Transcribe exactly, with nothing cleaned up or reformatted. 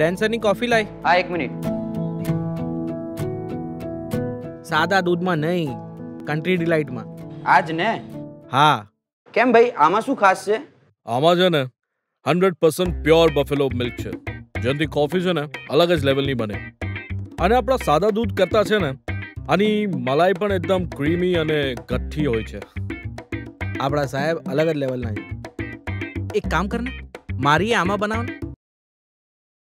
ડેન્સરની coffee લાય. આ એક મિનિટ. સાદા દૂધમાં નહીં, કન્ટ્રી ડિલાઇટમાં. આજ ને? હા. કેમ ભાઈ, આમાં શું ખાસ છે? આમાં છે ને hundred percent pure buffalo milk છે. જેની કોફી છે ને અલગ જ લેવલની બને. અને આપણા સાદા દૂધ કરતા છે ને આની મલાઈ પણ એકદમ ક્રીમી અને ગઠ્ઠી હોય છે. આપણા સાહેબ અલગ જ લેવલના છે. એક કામ કરને, મારી આમાં બનાવને.